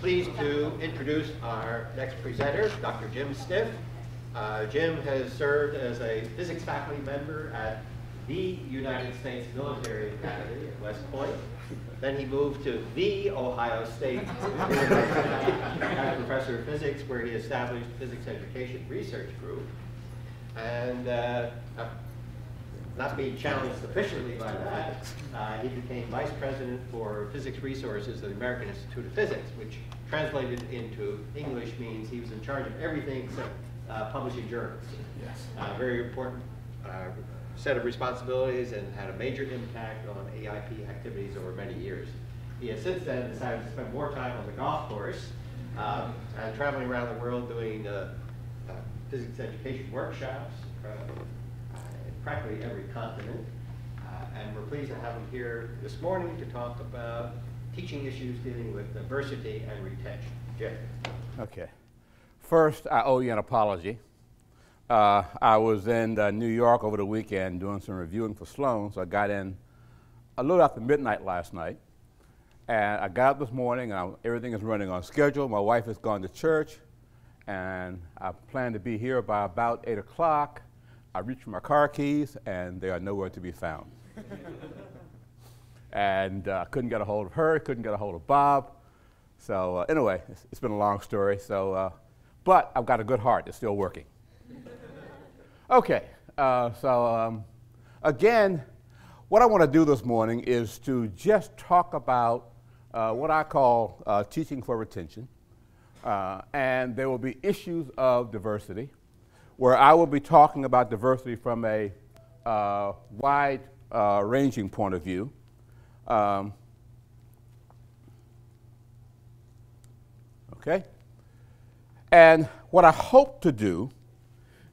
pleased to introduce our next presenter, Dr. Jim Stiff. Jim has served as a physics faculty member at the United States Military Academy at West Point. Then he moved to the Ohio State as professor of physics, where he established Physics Education Research Group. And not being challenged sufficiently by that, he became vice president for physics resources at the American Institute of Physics, which translated into English means he was in charge of everything except publishing journals. Yes. Very important set of responsibilities, and had a major impact on AIP activities over many years. He has since then decided to spend more time on the golf course and traveling around the world doing physics education workshops in practically every continent. And we're pleased to have him here this morning to talk about teaching issues dealing with diversity and retention. Jim. Okay. First, I owe you an apology. I was in New York over the weekend doing some reviewing for Sloan, so I got in a little after midnight last night. And I got up this morning, and everything is running on schedule. My wife has gone to church, and I plan to be here by about 8 o'clock. I reach for my car keys, and they are nowhere to be found. And I couldn't get a hold of her, couldn't get a hold of Bob. So anyway, it's been a long story. So, but I've got a good heart. It's still working. Okay, again, what I want to do this morning is to just talk about what I call teaching for retention, and there will be issues of diversity, where I will be talking about diversity from a wide-ranging point of view. Okay, and what I hope to do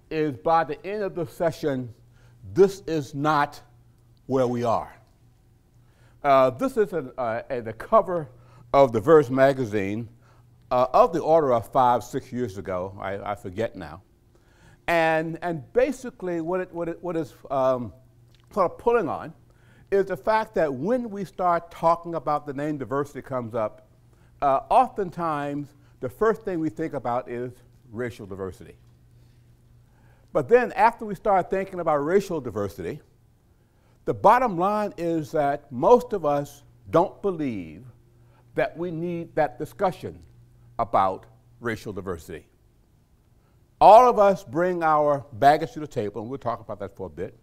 is by the end of the session, this is not where we are. This is the cover of the Verse magazine of the order of 5 or 6 years ago. I forget now. And basically what it's sort of pulling on is the fact that when we start talking about the name diversity comes up, oftentimes the first thing we think about is racial diversity. But then after we start thinking about racial diversity, the bottom line is that most of us don't believe that we need that discussion about racial diversity. All of us bring our baggage to the table, and we'll talk about that for a bit.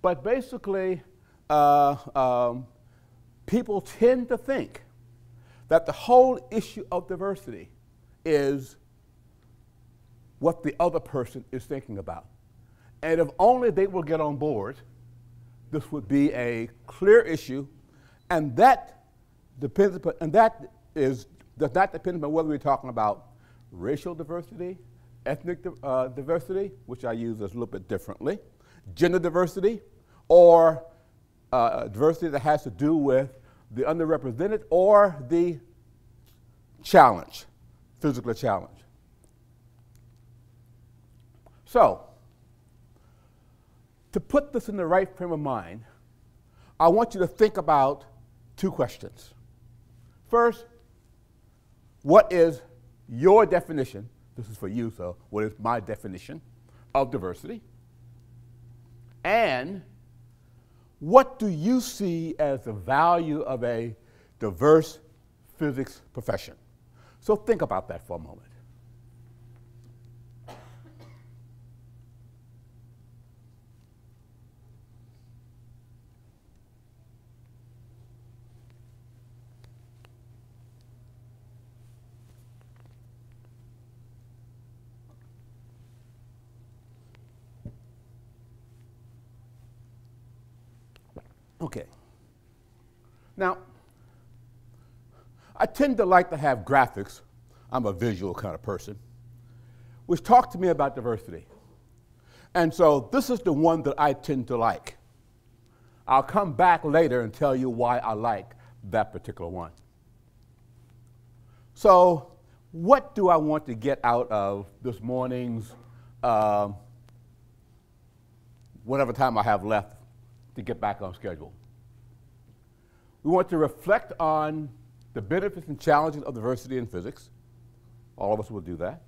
But basically, people tend to think that the whole issue of diversity is what the other person is thinking about. And if only they will get on board, this would be a clear issue, and that depends upon, and that is, does not depend upon whether we're talking about racial diversity, ethnic diversity, which I use a little bit differently, gender diversity, or diversity that has to do with the underrepresented or the challenge, physical challenge. So, to put this in the right frame of mind, I want you to think about 2 questions. First, what is your definition? This is for you, so what is my definition of diversity? And what do you see as the value of a diverse physics profession? So think about that for a moment. Okay. Now, I tend to like to have graphics. I'm a visual kind of person, which talk to me about diversity. And so this is the one that I tend to like. I'll come back later and tell you why I like that particular one. So what do I want to get out of this morning's, whatever time I have left, to get back on schedule? We want to reflect on the benefits and challenges of diversity in physics. All of us will do that.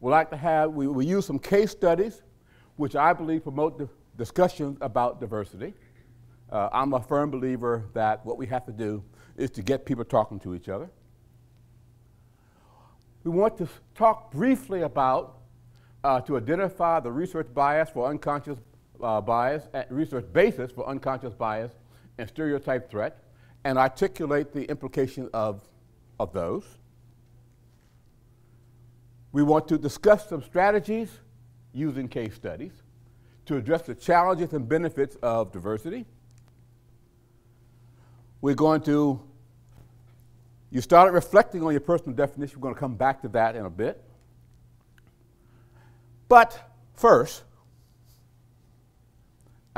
We'll like to have, we will use some case studies, which I believe promote discussions about diversity. I'm a firm believer that what we have to do is to get people talking to each other. We want to talk briefly about, to identify the research bias for unconscious bias, research basis for unconscious bias and stereotype threat, and articulate the implications of those. We want to discuss some strategies using case studies to address the challenges and benefits of diversity. We're going to, you started reflecting on your personal definition. We're going to come back to that in a bit. But first,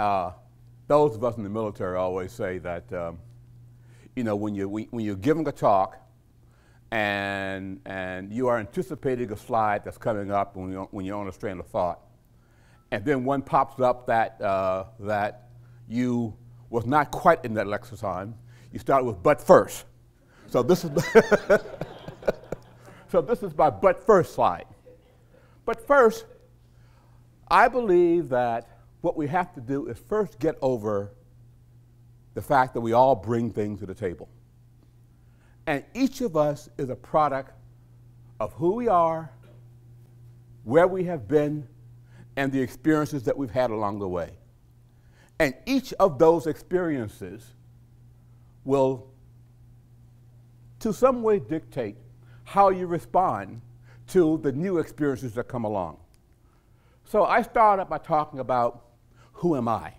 those of us in the military always say that, you know, when you're giving a talk and you are anticipating a slide that's coming up when you're on a strand of thought, and then one pops up that, that you was not quite in that lexicon, you start with "but first." So this is so this is my "but first" slide. But first, I believe that what we have to do is first get over the fact that we all bring things to the table. And each of us is a product of who we are, where we have been, and the experiences that we've had along the way. And each of those experiences will, to some way, dictate how you respond to the new experiences that come along. So I start up by talking about who am I?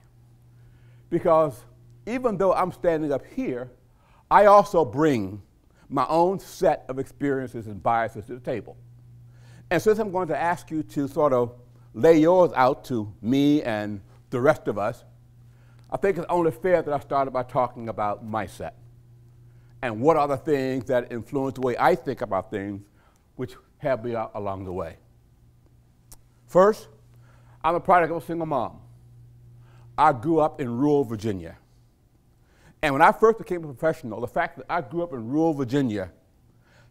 Because even though I'm standing up here, I also bring my own set of experiences and biases to the table. And since I'm going to ask you to sort of lay yours out to me and the rest of us, I think it's only fair that I started by talking about my set and what are the things that influence the way I think about things, which have me along the way. First, I'm a product of a single mom. I grew up in rural Virginia. And when I first became a professional, the fact that I grew up in rural Virginia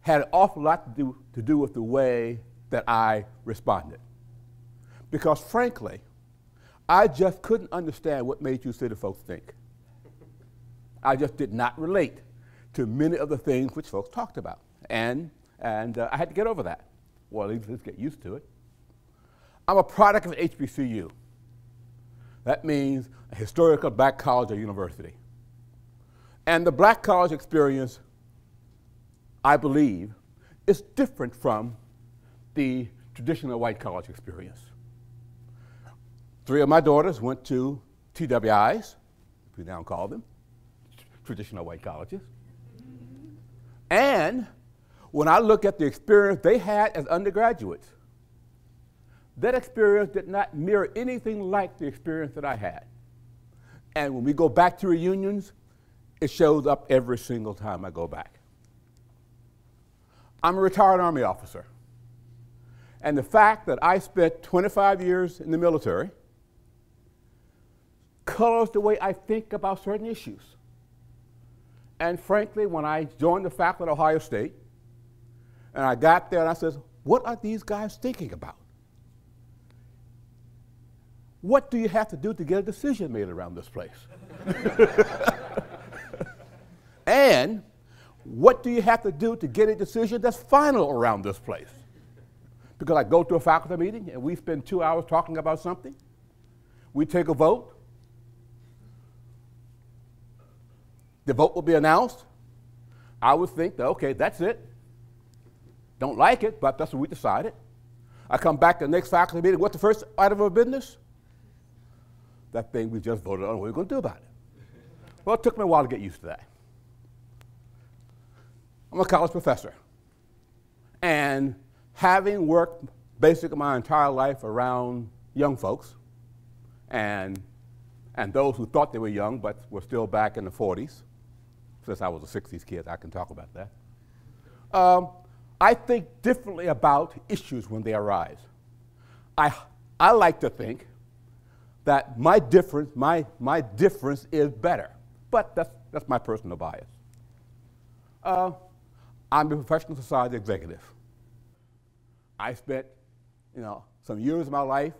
had an awful lot to do with the way that I responded. Because frankly, I just couldn't understand what made you city folks think. I just did not relate to many of the things which folks talked about. And I had to get over that. Well, at least get used to it. I'm a product of HBCU. That means a historical black college or university. And the black college experience, I believe, is different from the traditional white college experience. Three of my daughters went to TWIs, we now call them, traditional white colleges. And when I look at the experience they had as undergraduates, that experience did not mirror anything like the experience that I had. And when we go back to reunions, it shows up every single time I go back. I'm a retired Army officer. And the fact that I spent 25 years in the military colors the way I think about certain issues. And frankly, when I joined the faculty at Ohio State, and I got there and I said, what are these guys thinking about? What do you have to do to get a decision made around this place? And what do you have to do to get a decision that's final around this place? Because I go to a faculty meeting and we spend 2 hours talking about something. We take a vote. The vote will be announced. I would think that, okay, that's it. Don't like it, but that's what we decided. I come back to the next faculty meeting. What's the first item of business? That thing we just voted on, what are we going to do about it? Well, it took me a while to get used to that. I'm a college professor. And having worked basically my entire life around young folks and those who thought they were young but were still back in the 40s, since I was a 60s kid, I can talk about that. I think differently about issues when they arise. I like to think that my difference is better, but that's my personal bias. I'm a professional society executive. I spent, some years of my life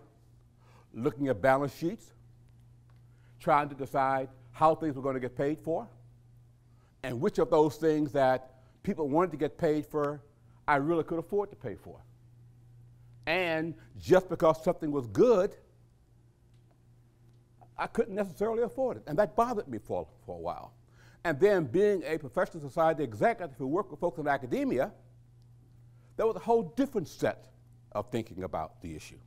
looking at balance sheets, trying to decide how things were going to get paid for, and which of those things that people wanted to get paid for, I really could afford to pay for. And just because something was good, I couldn't necessarily afford it, and that bothered me for a while. And then being a professional society executive who worked with folks in academia, there was a whole different set of thinking about the issue.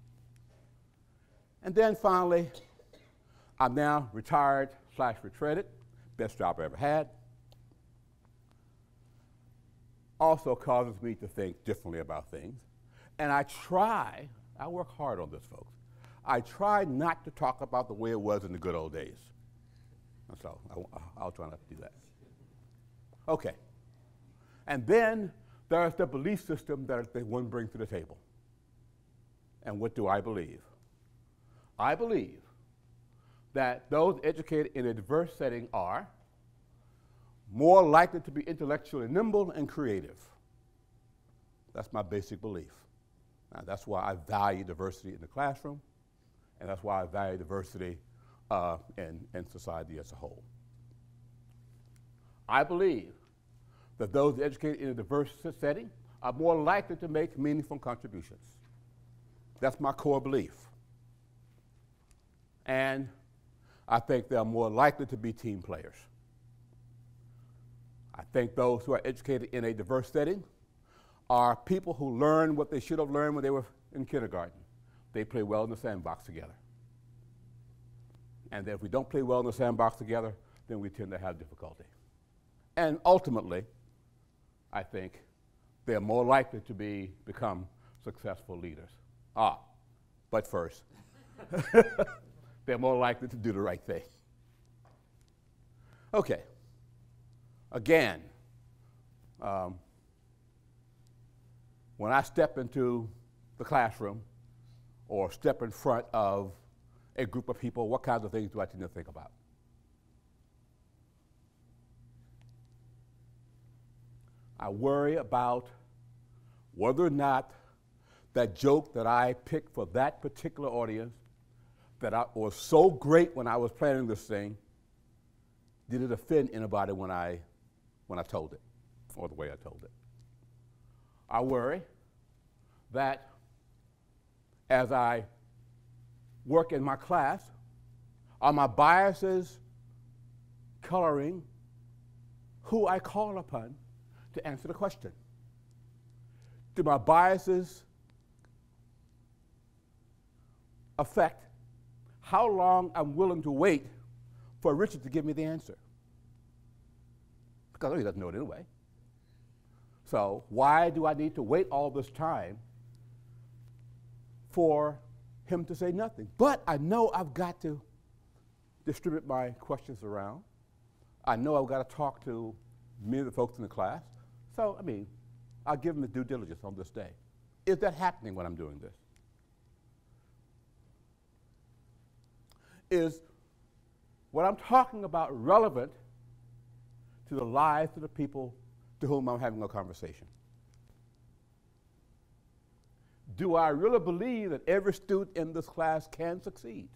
And then finally, I'm now retired / retreaded, best job I ever had. Also causes me to think differently about things. And I work hard on this, folks. I try not to talk about the way it was in the good old days. So I'll try not to do that. Okay. And then there's the belief system that one brings to the table. And what do I believe? I believe that those educated in a diverse setting are more likely to be intellectually nimble and creative. That's my basic belief. Now, that's why I value diversity in the classroom, and that's why I value diversity in society as a whole. I believe that those educated in a diverse setting are more likely to make meaningful contributions. That's my core belief. And I think they're more likely to be team players. I think those who are educated in a diverse setting are people who learn what they should have learned when they were in kindergarten. They play well in the sandbox together. And if we don't play well in the sandbox together, then we tend to have difficulty. And ultimately, I think they're more likely to become successful leaders. But first, they're more likely to do the right thing. Okay. Again, when I step into the classroom or step in front of a group of people, what kinds of things do I tend to think about? I worry about whether or not that joke that I picked for that particular audience that was so great when I was planning this thing, did it offend anybody when I told it, or the way I told it? I worry that as I work in my class, are my biases coloring who I call upon to answer the question? Do my biases affect how long I'm willing to wait for Richard to give me the answer? Because he doesn't know it anyway. So why do I need to wait all this time for him to say nothing? But I know I've got to distribute my questions around. I know I've got to talk to many of the folks in the class. So, I'll give them the due diligence on this day. Is that happening when I'm doing this? Is what I'm talking about relevant to the lives of the people to whom I'm having a conversation? Do I really believe that every student in this class can succeed?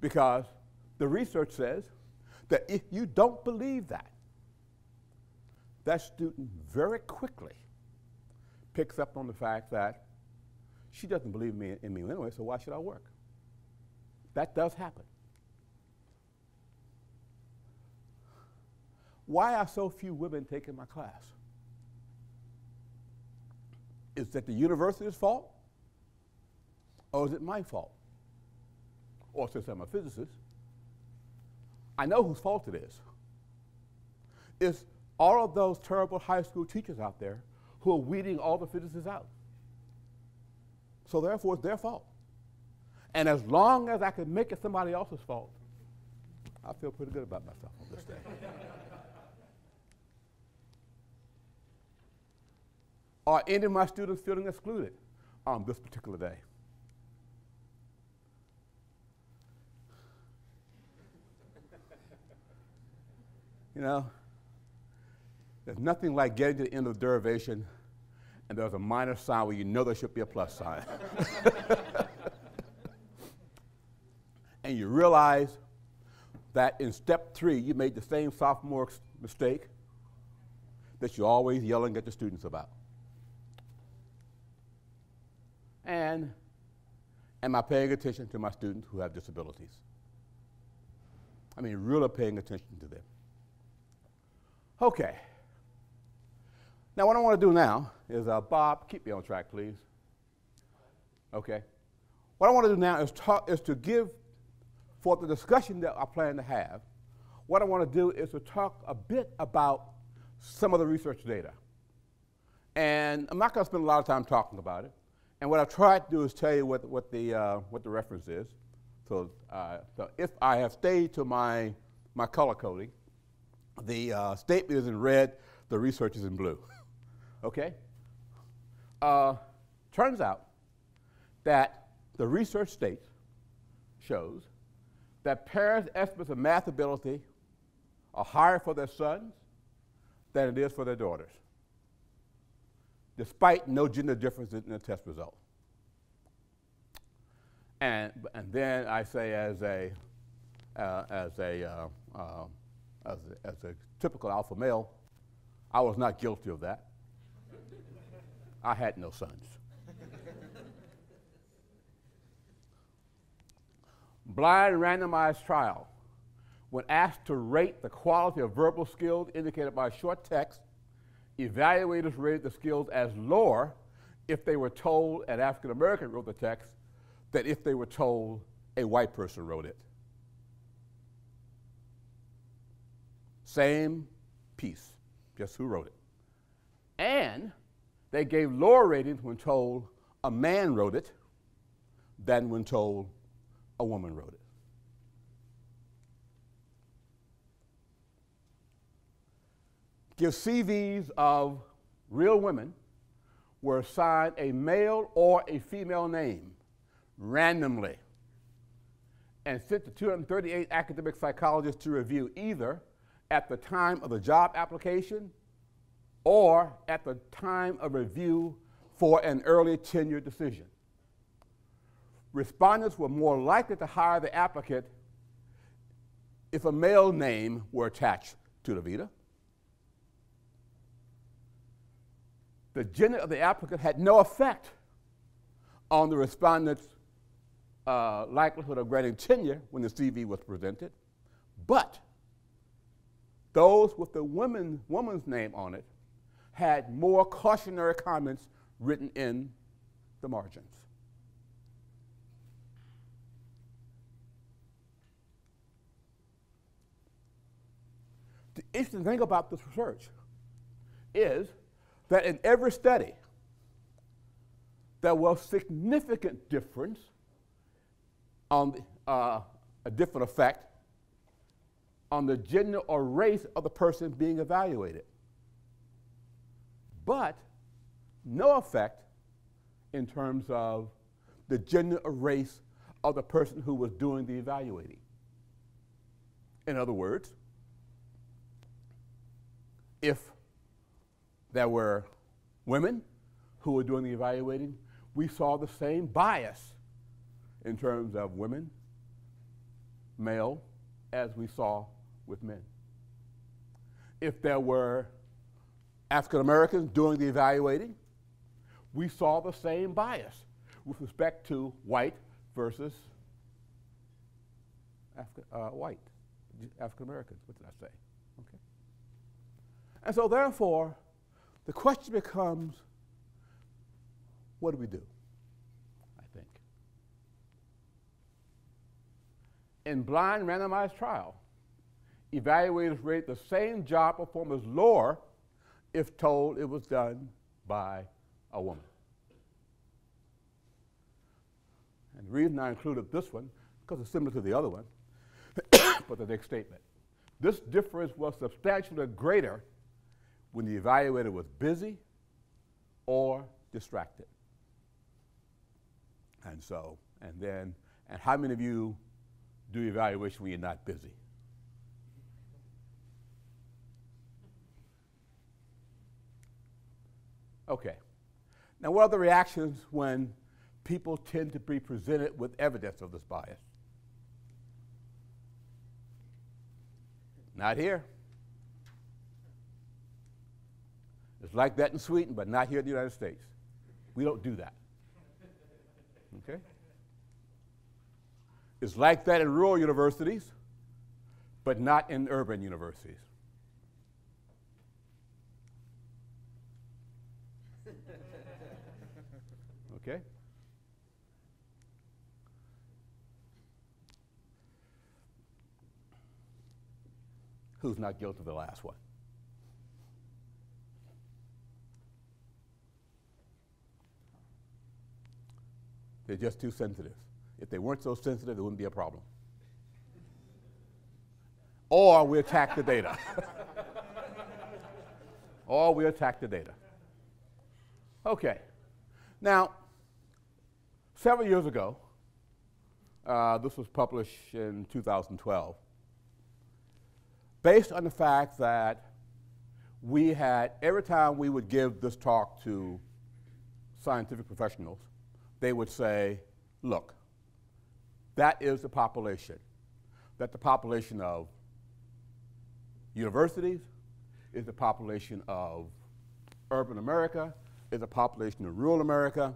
Because the research says that if you don't believe that, that student very quickly picks up on the fact that she doesn't believe in me anyway, so why should I work? That does happen. Why are so few women taking my class? Is that the university's fault? Or is it my fault? Or since I'm a physicist, I know whose fault it is. It's all of those terrible high school teachers out there who are weeding all the physicists out. So therefore, it's their fault. And as long as I can make it somebody else's fault, I feel pretty good about myself on this day. Are any of my students feeling excluded on this particular day? There's nothing like getting to the end of the derivation and there's a minus sign where you know there should be a plus sign. And you realize that in step 3, you made the same sophomore mistake that you're always yelling at the students about. And am I paying attention to my students who have disabilities? I mean, really paying attention to them. Okay. Now, what I want to do now is, Bob, keep me on track, please. Okay. What I want to do now is to give, for the discussion that I plan to have, what I want to do is to talk a bit about some of the research data. And I'm not going to spend a lot of time talking about it. And what I've tried to do is tell you what the reference is. So, if I have stayed to my color coding, the statement is in red, the research is in blue. Okay? Turns out that the research shows that parents' estimates of math ability are higher for their sons than it is for their daughters, despite no gender difference in the test result. And then I say, as a typical alpha male, I was not guilty of that. I had no sons. Blind randomized trial. When asked to rate the quality of verbal skills indicated by short text, evaluators rated the skills as lower if they were told an African American wrote the text than if they were told a white person wrote it. Same piece, just who wrote it. And they gave lower ratings when told a man wrote it than when told a woman wrote it. Give CVs of real women were assigned a male or a female name randomly and sent to 238 academic psychologists to review either at the time of the job application or at the time of review for an early tenure decision. Respondents were more likely to hire the applicant if a male name were attached to the vita. The gender of the applicant had no effect on the respondent's likelihood of granting tenure when the CV was presented, but those with the woman's name on it had more cautionary comments written in the margins. The interesting thing about this research is that in every study, there was significant difference on a different effect on the gender or race of the person being evaluated, but no effect in terms of the gender or race of the person who was doing the evaluating. In other words, if there were women who were doing the evaluating, we saw the same bias in terms of women, male, as we saw with men. If there were African Americans doing the evaluating, we saw the same bias with respect to white versus African Americans. What did I say? Okay. And so therefore, the question becomes, what do we do, I think? In blind randomized trial, evaluators rate the same job performance lower if told it was done by a woman. And the reason I included this one, because it's similar to the other one, but the next statement. This difference was substantially greater when the evaluator was busy or distracted. And so, and how many of you do evaluation when you're not busy? Okay. Now, what are the reactions when people tend to be presented with evidence of this bias? Not here. It's like that in Sweden, but not here in the United States. We don't do that. Okay? It's like that in rural universities, but not in urban universities. Okay? Who's not guilty of the last one? They're just too sensitive. If they weren't so sensitive, it wouldn't be a problem. Or we attack the data. Or we attack the data. Okay. Now, several years ago, this was published in 2012, based on the fact that we had, every time we would give this talk to scientific professionals, they would say, look, that is the population. That the population of universities is the population of urban America, is the population of rural America.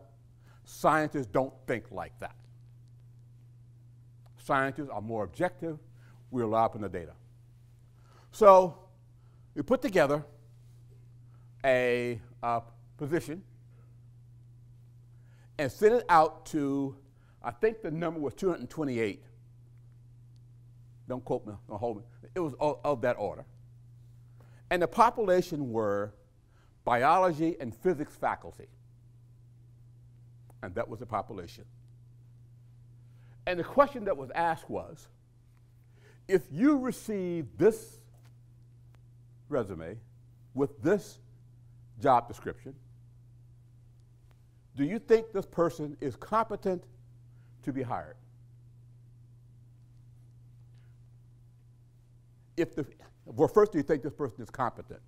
Scientists don't think like that. Scientists are more objective. We rely upon the data. So we put together a position and sent it out to, I think the number was 228. Don't quote me, don't hold me. It was of that order. And the population were biology and physics faculty. And that was the population. And the question that was asked was, if you receive this resume with this job description, do you think this person is competent to be hired? Well, first, do you think this person is competent?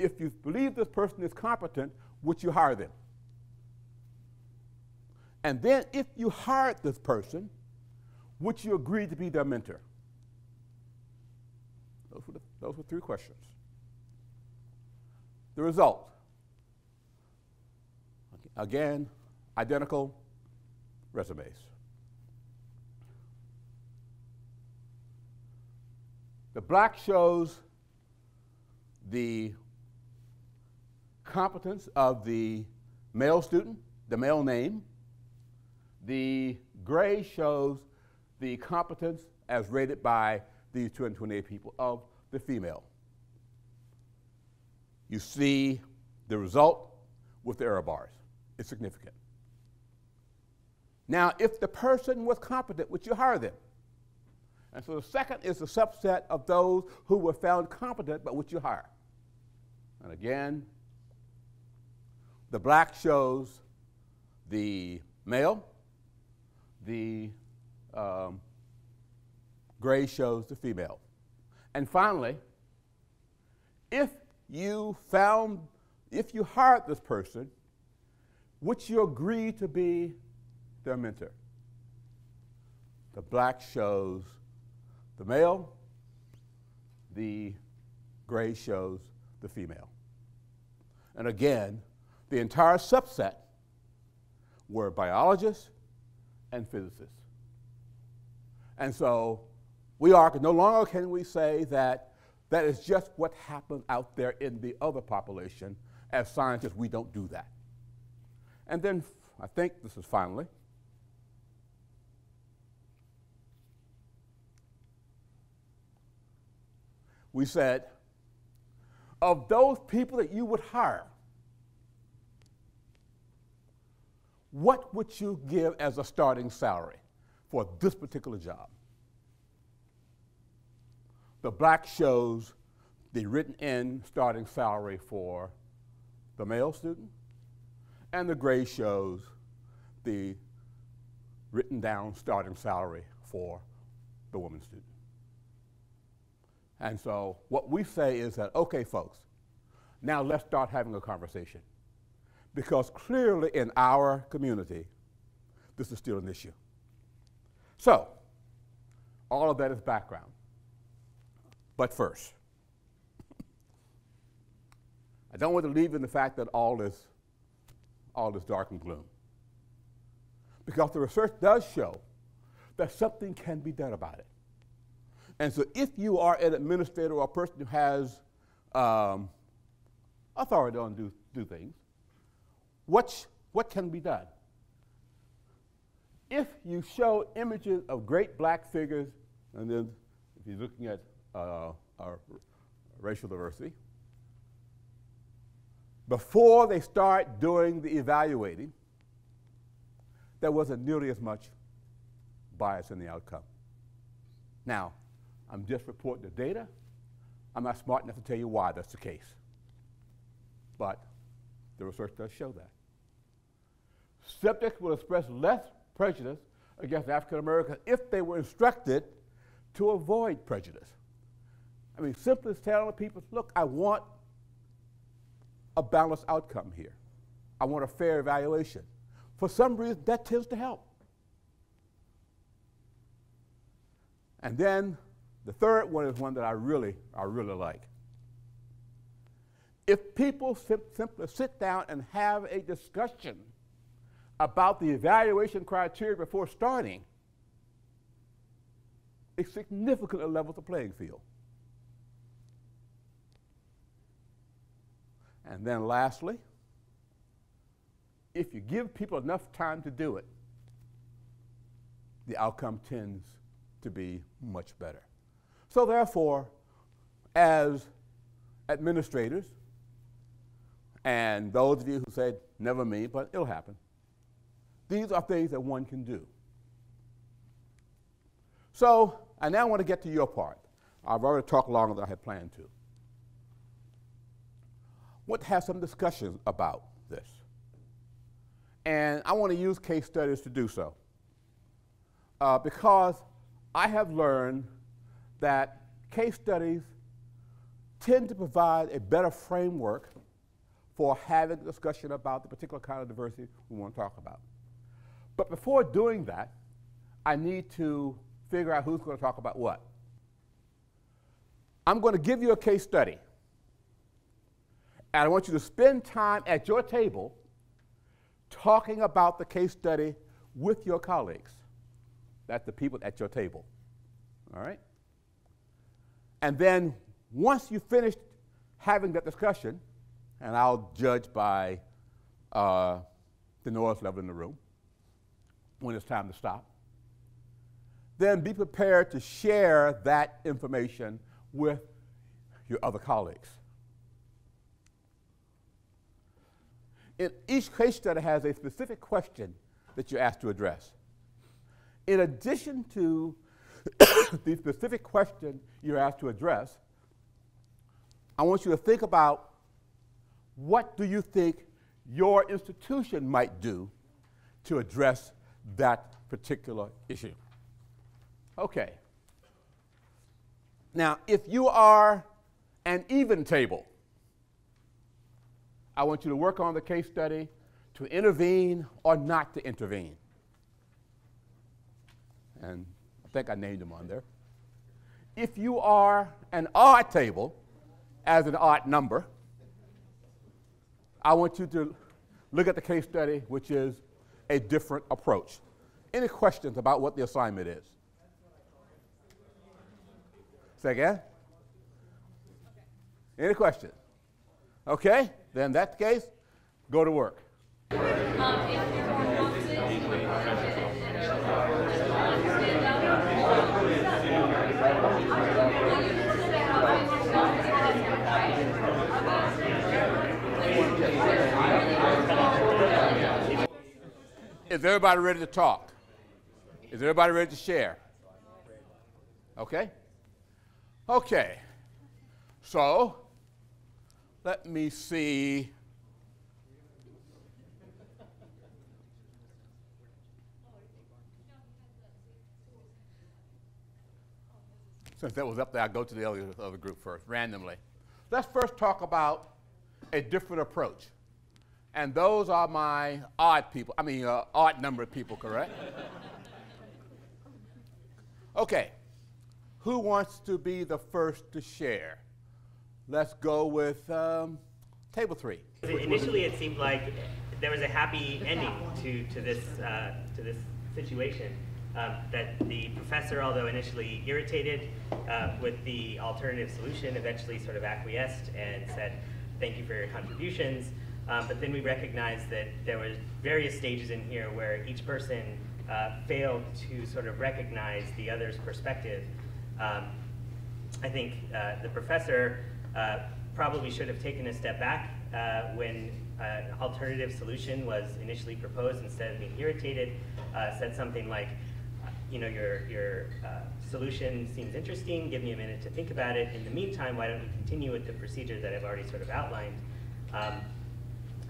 If you believe this person is competent, would you hire them? And then if you hired this person, would you agree to be their mentor? Those were three questions. The result. Again, identical resumes. The black shows the competence of the male student, the male name. The gray shows the competence as rated by these 228 people of the female. You see the result with the error bars. It's significant. Now, if the person was competent, would you hire them? And so the second is the subset of those who were found competent, but would you hire? And again, the black shows the male, the gray shows the female. And finally, if you hired this person, would you agree to be their mentor? The black shows the male, the gray shows the female. And again, the entire subset were biologists and physicists. And so no longer can we say that that is just what happened out there in the other population. As scientists, we don't do that. And then, I think this is finally, we said, of those people that you would hire, what would you give as a starting salary for this particular job? The black shows the written-in starting salary for the male student, and the gray shows the written down starting salary for the woman student. And so what we say is that, okay, folks, now let's start having a conversation. because clearly in our community, this is still an issue. So all of that is background. But first, I don't want to leave in the fact that all is dark and gloom, because the research does show that something can be done about it. And so if you are an administrator or a person who has authority on do things, what can be done? If you show images of great black figures, and then if you're looking at our racial diversity, before they start doing the evaluating, there wasn't nearly as much bias in the outcome. Now, I'm just reporting the data. I'm not smart enough to tell you why that's the case. But the research does show that. Subjects will express less prejudice against African Americans if they were instructed to avoid prejudice. I mean, simply telling people, look, I want a balanced outcome here. I want a fair evaluation. For some reason, that tends to help. And then the third one is one that I really like. If people simply sit down and have a discussion about the evaluation criteria before starting, it significantly levels the playing field. And then lastly, if you give people enough time to do it, the outcome tends to be much better. So therefore, as administrators, and those of you who said, never me, but it'll happen, these are things that one can do. So I now want to get to your part. I've already talked longer than I had planned to. What has some discussions about this. And I want to use case studies to do so, because I have learned that case studies tend to provide a better framework for having a discussion about the particular kind of diversity we want to talk about. But before doing that, I need to figure out who's going to talk about what. I'm going to give you a case study. And I want you to spend time at your table talking about the case study with your colleagues. That's the people at your table, all right? And then once you finish having that discussion, and I'll judge by the noise level in the room when it's time to stop, then be prepared to share that information with your other colleagues. Each case study has a specific question that you're asked to address. In addition to the specific question you're asked to address, I want you to think about what do you think your institution might do to address that particular issue. Okay. Now, if you are an even table, I want you to work on the case study to intervene or not to intervene. And I think I named them on there. If you are an odd table, as an odd number, I want you to look at the case study, which is a different approach. Any questions about what the assignment is? Say again? Any questions? Okay? Then in that case, go to work. Is everybody ready to talk? Is everybody ready to share? Okay? Okay. So, let me see. Since that was up there, I'll go to the other group first, randomly. Let's first talk about a different approach. And those are my odd people. I mean, odd number of people, correct? Okay. Who wants to be the first to share? Let's go with table three. Initially, it seemed like there was a happy ending to this situation. That the professor, although initially irritated with the alternative solution, eventually sort of acquiesced and said, "Thank you for your contributions." But then we recognized that there were various stages in here where each person failed to sort of recognize the other's perspective. I think the professor probably should have taken a step back when an alternative solution was initially proposed. Instead of being irritated, said something like, "You know, your solution seems interesting. Give me a minute to think about it. In the meantime, why don't we continue with the procedure that I've already sort of outlined?"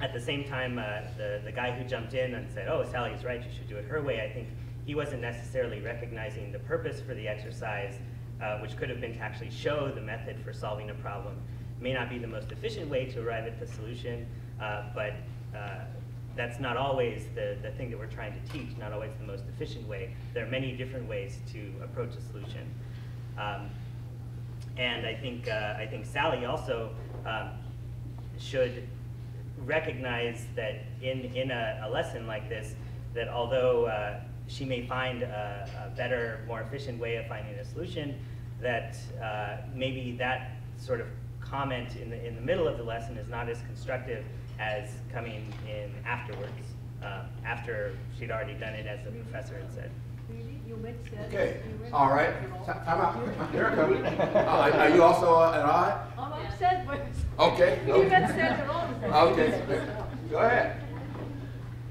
At the same time, the guy who jumped in and said, "Oh, Sally's right. You should do it her way," I think he wasn't necessarily recognizing the purpose for the exercise, which could have been to actually show the method for solving a problem. It may not be the most efficient way to arrive at the solution, but that's not always the thing that we're trying to teach, not always the most efficient way. There are many different ways to approach a solution. And I think Sally also should recognize that in a lesson like this, that although she may find a better, more efficient way of finding a solution, that maybe that sort of comment in the middle of the lesson is not as constructive as coming in afterwards, after she'd already done it as the professor had said. Okay, all right. Time out. Here I come. Are you also an odd? Oh, I'm said words. Okay. You got said the wrong thing. Okay. Go ahead.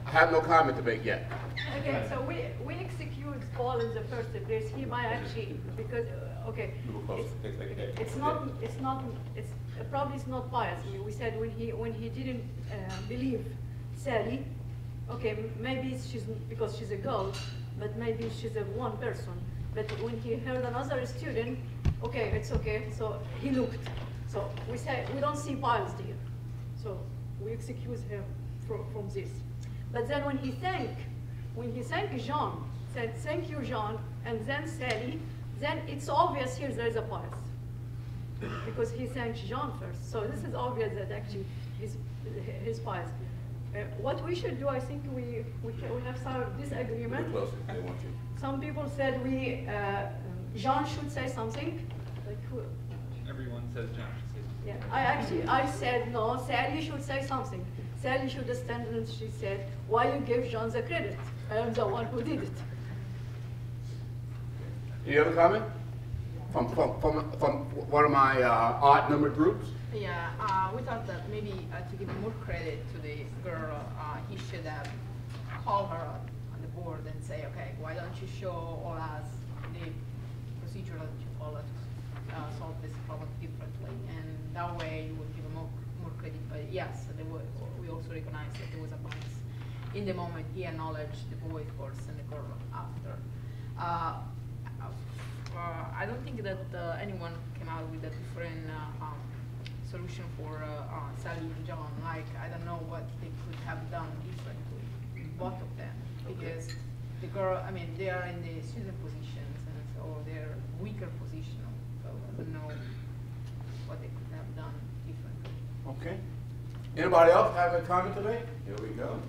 I have no comment to make yet. Okay, so we execute Paul in the first place. He might actually, because okay, it's probably it's not biased. I mean, we said when he didn't believe Sally, okay, maybe she's because she's a girl, but maybe she's a one person. But when he heard another student, okay, it's okay. So he looked. So we say we don't see bias here. So we excuse him from this. But then when he thanked Jean, said, "Thank you, Jean," and then Sally, then it's obvious here there is a bias. Because he thanked Jean first. So this is obvious that actually his bias. What we should do, I think we have some disagreement. They want you. Some people said Jean should say something. Like who? Everyone says Jean should say something. Yeah, I said no, Sally should say something. Sally should stand and she said, "Why you give Jean the credit? I am the one who did it." You have a comment from one of my odd numbered groups? Yeah, we thought that maybe to give more credit to the girl, he should have called her on the board and say, "Okay, why don't you show all us the procedure that you followed to solve this problem differently?" And that way you would give more credit. But yes, there were, we also recognized that there was a bias. In the moment, he acknowledged the boy first and the girl after. I don't think that anyone came out with a different solution for Sally and John. Like, I don't know what they could have done differently, both of them, because the girl, I mean, they are in the student positions, and so they're weaker position. So I don't know what they could have done differently. Okay. Anybody else have a comment today? Here we go.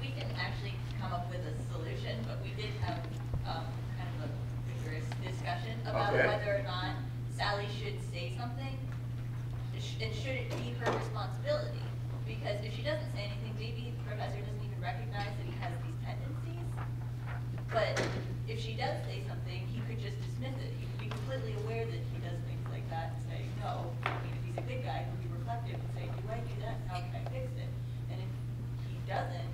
We didn't actually come up with a solution, but we did have kind of a vigorous discussion about whether or not Sally should say something, and should it be her responsibility? Because if she doesn't say anything, maybe the professor doesn't even recognize that he has these tendencies. But if she does say something, he could just dismiss it. He could be completely aware that he does things like that and say, "No, I mean, if he's a good guy, he'll be reflective and say, do I do that? How can I fix it?" And if he doesn't,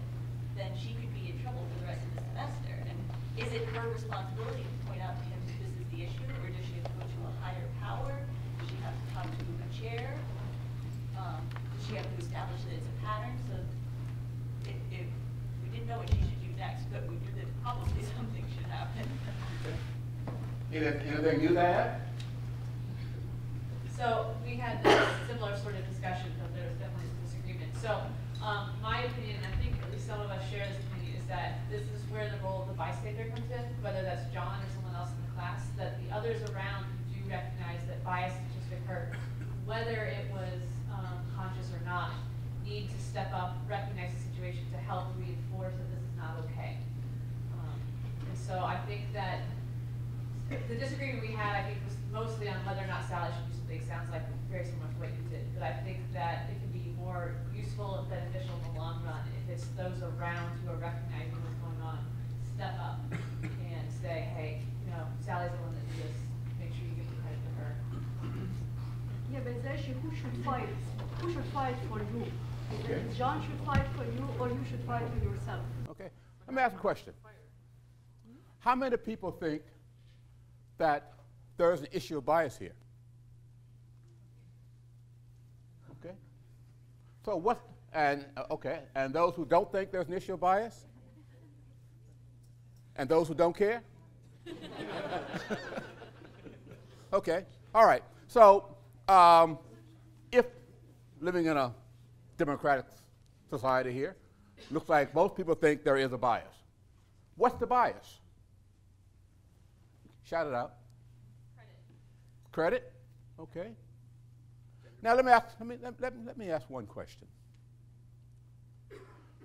then she could be in trouble for the rest of the semester. And is it her responsibility to point out to him that this is the issue, or does she have to go to a higher power? Does she have to come to a chair? Does she have to establish that it's a pattern? So if we didn't know what she should do next, but we knew that probably something should happen. Anything you add? So we had a similar sort of discussion, but there was definitely some disagreement. So my opinion, and I think at least some of us share this opinion, is that this is where the role of the bystander comes in, whether that's John or someone else in the class, that the others around do recognize that bias has just occurred, whether it was conscious or not, need to step up, recognize the situation to help reinforce that this is not okay. And so I think that the disagreement we had, I think, was mostly on whether or not Sally should do something. Sounds like very similar to what you did, but I think that it can be more useful and beneficial in the long run if it's those around who are recognizing what's going on step up and say, hey, you know, Sally's the one that did this. Make sure you give the credit to her. Yeah, but it's actually who should fight? Who should fight for you? Okay. John should fight for you, or you should fight for yourself. Okay. Let me ask a question. How many people think that there's an issue of bias here? Okay. So what? And okay. And those who don't think there's an issue of bias, and those who don't care. Okay. All right. So if living in a democratic society here, looks like most people think there is a bias. What's the bias? Shout it out. Credit? Okay. Now let me ask one question.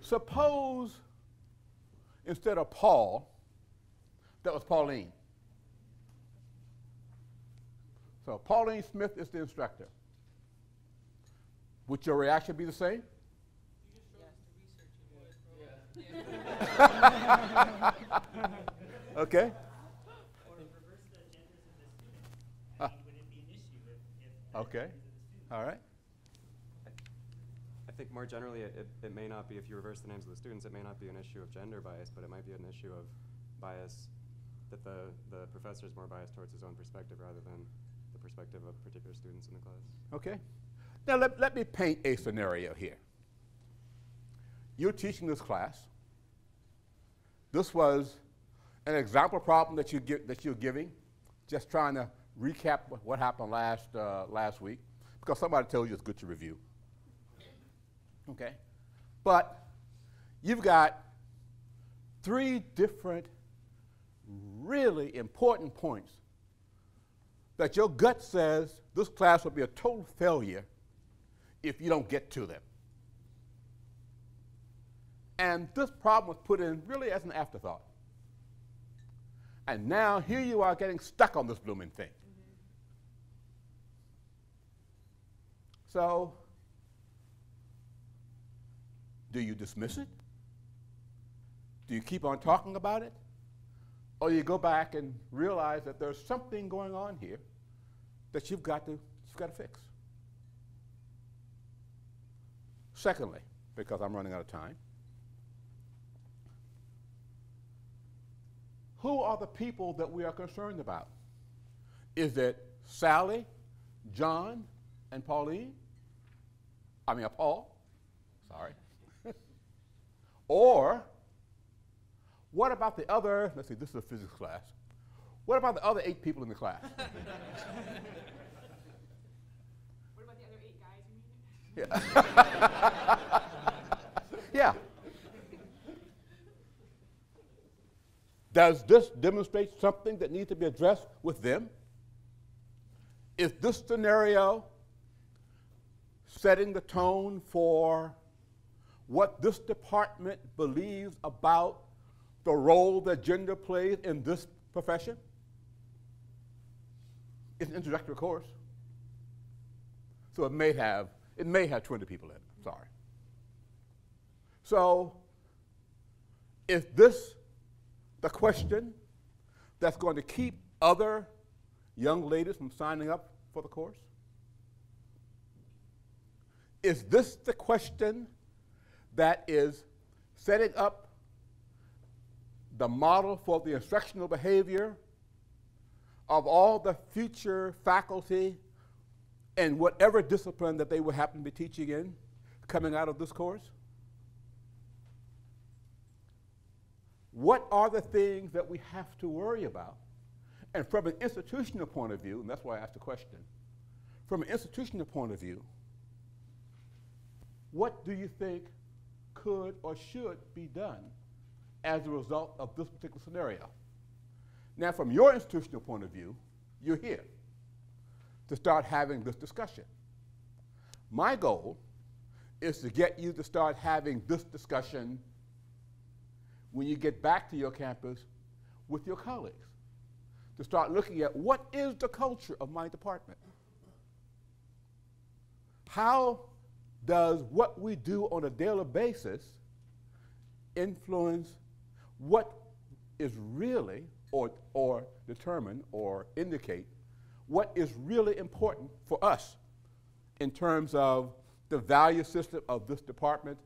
Suppose instead of Paul, that was Pauline. So Pauline Smith is the instructor. Would your reaction be the same? Okay. Okay. All right. I think more generally, it may not be, if you reverse the names of the students, it may not be an issue of gender bias, but it might be an issue of bias that the professor is more biased towards his own perspective rather than the perspective of particular students in the class. Okay. Now, let me paint a scenario here. You're teaching this class. This was an example problem that you're giving, just trying to recap what happened last week, because somebody told you it's good to review. Okay, but you've got three different really important points that your gut says this class will be a total failure if you don't get to them. And this problem was put in really as an afterthought. And now here you are getting stuck on this blooming thing. So, do you dismiss it? Do you keep on talking about it? Or you go back and realize that there's something going on here that you've got to fix? Secondly, because I'm running out of time, who are the people that we are concerned about? Is it Sally, John, and Pauline? I mean, Paul, sorry. Or what about the other, let's see, this is a physics class. What about the other 8 people in the class? What about the other 8 guys in the unit? Yeah. Yeah. Does this demonstrate something that needs to be addressed with them? Is this scenario setting the tone for what this department believes about the role that gender plays in this profession? It's an introductory course. So it may have 20 people in it, sorry. So is this the question that's going to keep other young ladies from signing up for the course? Is this the question that is setting up the model for the instructional behavior of all the future faculty in whatever discipline that they will happen to be teaching in coming out of this course? What are the things that we have to worry about? And from an institutional point of view, and that's why I asked the question, from an institutional point of view, what do you think could or should be done as a result of this particular scenario? Now, from your institutional point of view, you're here to start having this discussion. My goal is to get you to start having this discussion when you get back to your campus with your colleagues, to start looking at what is the culture of my department? How does what we do on a daily basis influence what is really or determine or indicate what is really important for us in terms of the value system of this department,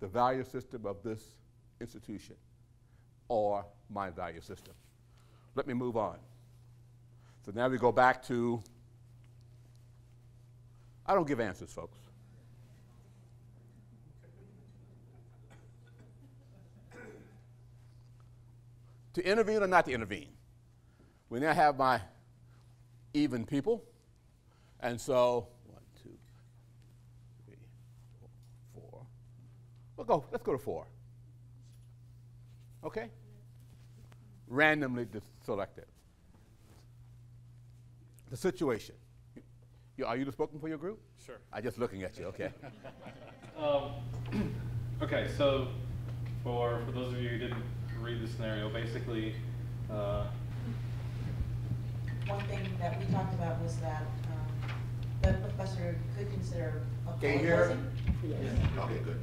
the value system of this institution, or my value system. Let me move on. So now we go back to, I don't give answers, folks. To intervene or not to intervene. We now have my even people, and so 1, 2, 3, 4. Let's go to 4. Okay? Randomly selected. The situation. Are you the spokesman for your group? Sure. I'm just looking at you, okay. Okay, so for those of you who didn't read the scenario, basically, one thing that we talked about was that the professor could consider apologizing. Yes. Yeah. Okay, good.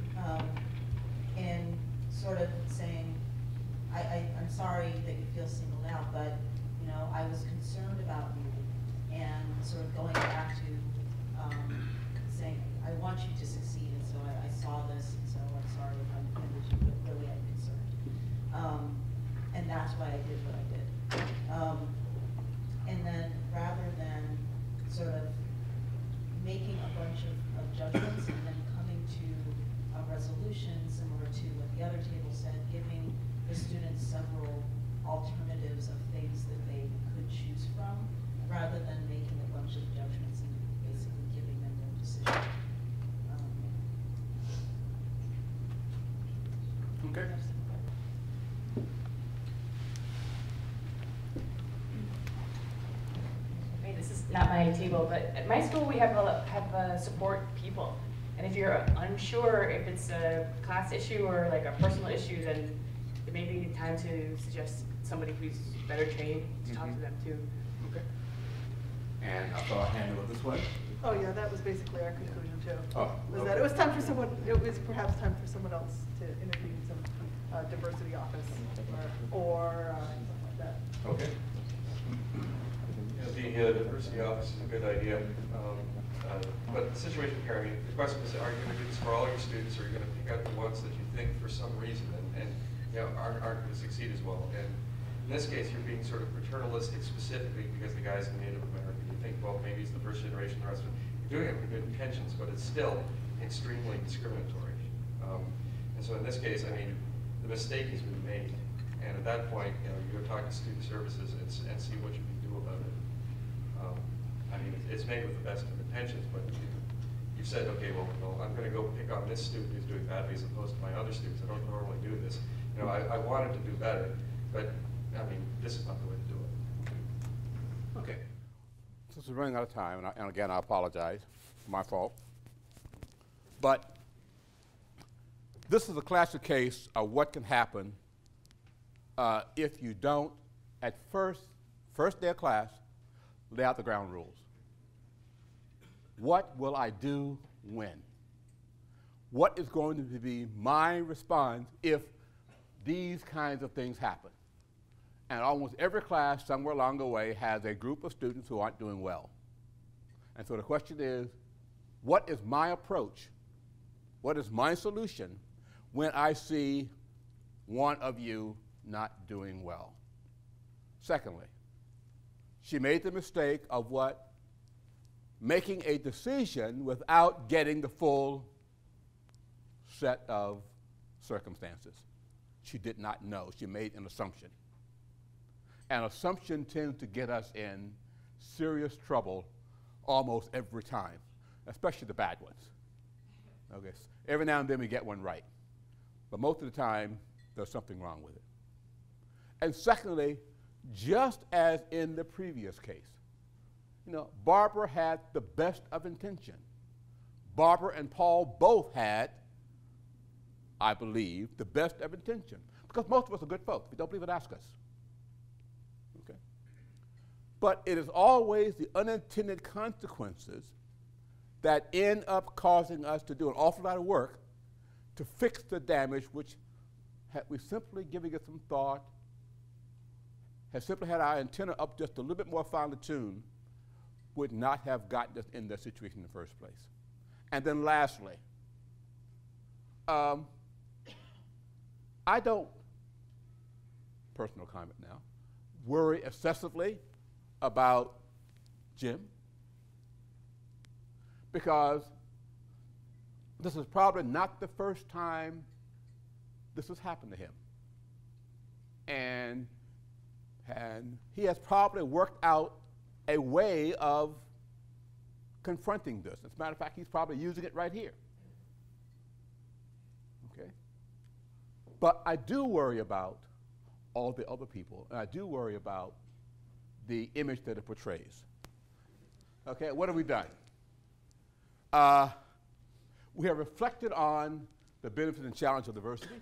And sort of saying, I'm sorry that you feel singled out, but you know, I was concerned about you, and sort of going back to saying, I want you to succeed, and so I saw this, and so I'm sorry if I'm offended you, but really I'm concerned. And that's why I did what I did. And then rather than sort of making a bunch of judgments and then coming to a resolution similar to what the other table said, giving the students several alternatives of things that they could choose from, rather than making a bunch of judgments and basically giving them their decision. Okay. This is not my table, but at my school we have support people, and if you're unsure if it's a class issue or like a personal issue, then it may be time to suggest somebody who's better trained to talk to them too. Okay. And I'll handle this one. Oh yeah, that was basically our conclusion too. Oh, was okay. That it was time for someone? It was perhaps time for someone else to intervene in some diversity office or something like that. Okay. The diversity office is a good idea, but the situation here, I mean, the question is, are you going to do this for all your students, or are you going to pick out the ones that you think for some reason and you know, aren't going to succeed as well? And in this case, you're being sort of paternalistic specifically because the guy's Native American. You think, well, maybe he's the first generation, the rest of it. You're doing it with good intentions, but it's still extremely discriminatory. And so in this case, I mean, the mistake has been made, and at that point, you know, you go talk to student services and see what you can do about it. I mean, it's made with the best of intentions, but you said, okay, well, I'm going to go pick on this student who's doing badly as opposed to my other students. I don't normally do this. You know, I wanted to do better, but I mean, this is not the way to do it. Okay. Since we're running out of time, and again, I apologize, my fault. But this is a classic case of what can happen if you don't, at first day of class, lay out the ground rules. What will I do when? What is going to be my response if these kinds of things happen? And almost every class somewhere along the way has a group of students who aren't doing well. And so the question is, what is my approach? What is my solution when I see one of you not doing well? Secondly, she made the mistake of what? Making a decision without getting the full set of circumstances. She did not know. She made an assumption. And assumption tends to get us in serious trouble almost every time, especially the bad ones. Okay, so every now and then we get one right, but most of the time there's something wrong with it. And secondly, just as in the previous case, you know, Barbara had the best of intention. Barbara and Paul both had, I believe, the best of intention, because most of us are good folk. If you don't believe it, ask us. Okay? But it is always the unintended consequences that end up causing us to do an awful lot of work to fix the damage which, had we simply given it some thought, had simply had our antenna up just a little bit more finely tuned, would not have gotten us in this situation in the first place. And then lastly, I don't, personal comment now, worry excessively about Jim, because this is probably not the first time this has happened to him. And he has probably worked out a way of confronting this. As a matter of fact, he's probably using it right here. Okay? But I do worry about all the other people, and I do worry about the image that it portrays. Okay, what have we done? We have reflected on the benefits and challenges of diversity.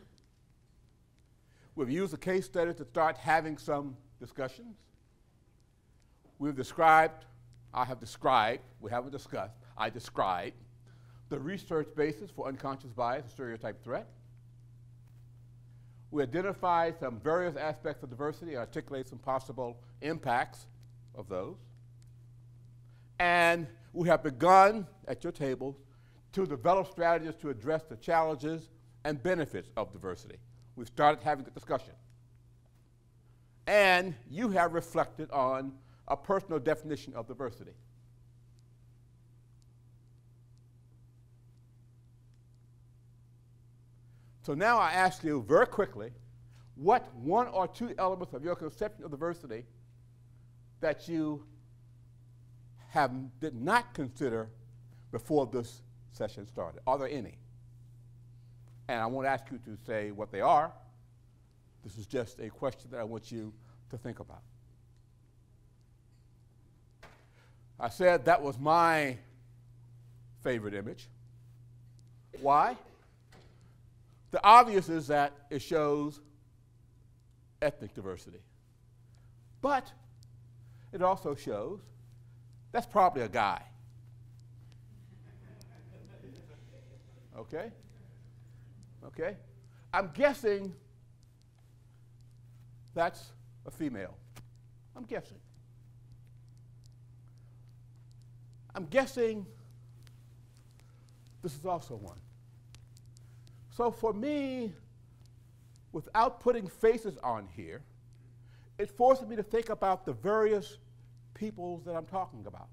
We've used a case study to start having some discussions. We've described, I have described, we haven't discussed, I described the research basis for unconscious bias and stereotype threat. We identified some various aspects of diversity and articulate some possible impacts of those. And we have begun, at your tables, to develop strategies to address the challenges and benefits of diversity. We've started having a discussion. And you have reflected on a personal definition of diversity. So now I ask you very quickly, what one or two elements of your conception of diversity that you did not consider before this session started? Are there any? And I won't ask you to say what they are. This is just a question that I want you to think about. I said that was my favorite image. Why? The obvious is that it shows ethnic diversity. But it also shows that's probably a guy. Okay? Okay? I'm guessing that's a female. I'm guessing. I'm guessing this is also one. So for me, without putting faces on here, it forces me to think about the various peoples that I'm talking about.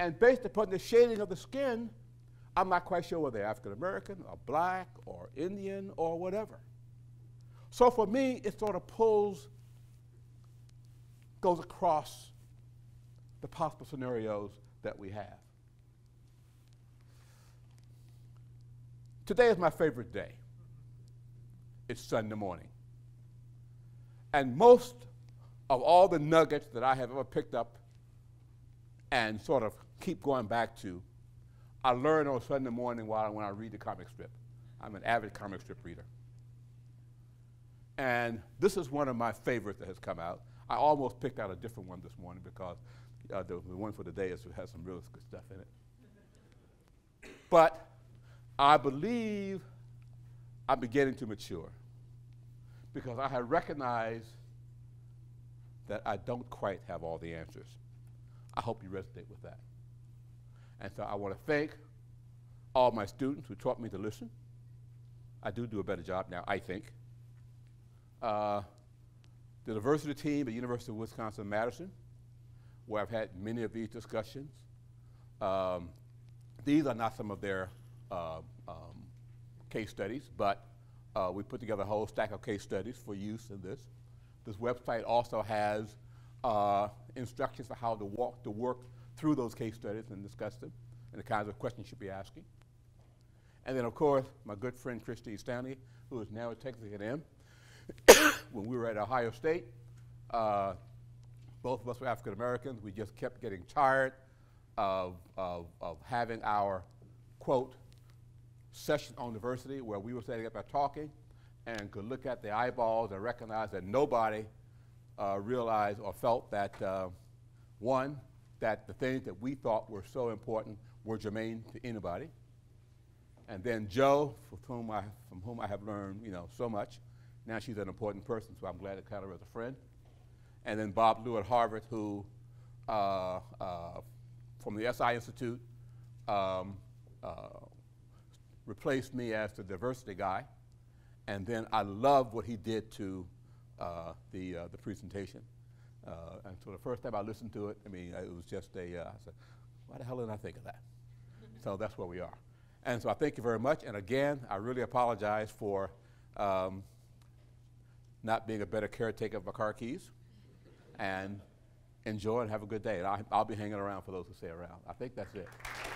And based upon the shading of the skin, I'm not quite sure whether they're African American or black or Indian or whatever. So for me, it sort of goes across the possible scenarios that we have. Today is my favorite day. It's Sunday morning. And most of all the nuggets that I have ever picked up and sort of keep going back to, I learn on Sunday morning when I read the comic strip. I'm an avid comic strip reader. And this is one of my favorites that has come out. I almost picked out a different one this morning because the one for today has some real good stuff in it. But I believe I'm beginning to mature because I have recognized that I don't quite have all the answers. I hope you resonate with that. And so I want to thank all my students who taught me to listen. I do a better job now, I think. The diversity team at University of Wisconsin-Madison, where I've had many of these discussions. These are not some of their case studies, but we put together a whole stack of case studies for use in this. This website also has instructions for how to walk the work through those case studies and discuss them and the kinds of questions you'd be asking. And then, of course, my good friend Christy Stanley, who is now at Texas A&M. When we were at Ohio State, both of us were African Americans. We just kept getting tired of having our, quote, session on diversity, where we were setting up our talking and could look at the eyeballs and recognize that nobody realized or felt that, one, that the things that we thought were so important were germane to anybody. And then Joe, from whom I have learned, you know, so much. Now she's an important person, so I'm glad to count her as a friend. And then Bob Lew at Harvard, who, from the SI Institute, replaced me as the diversity guy. And then I love what he did to the presentation. And so the first time I listened to it, I mean, it was just a, I said, why the hell didn't I think of that? So that's where we are. And so I thank you very much. And again, I really apologize for not being a better caretaker of my car keys. And enjoy and have a good day. And I'll be hanging around for those who stay around. I think that's it.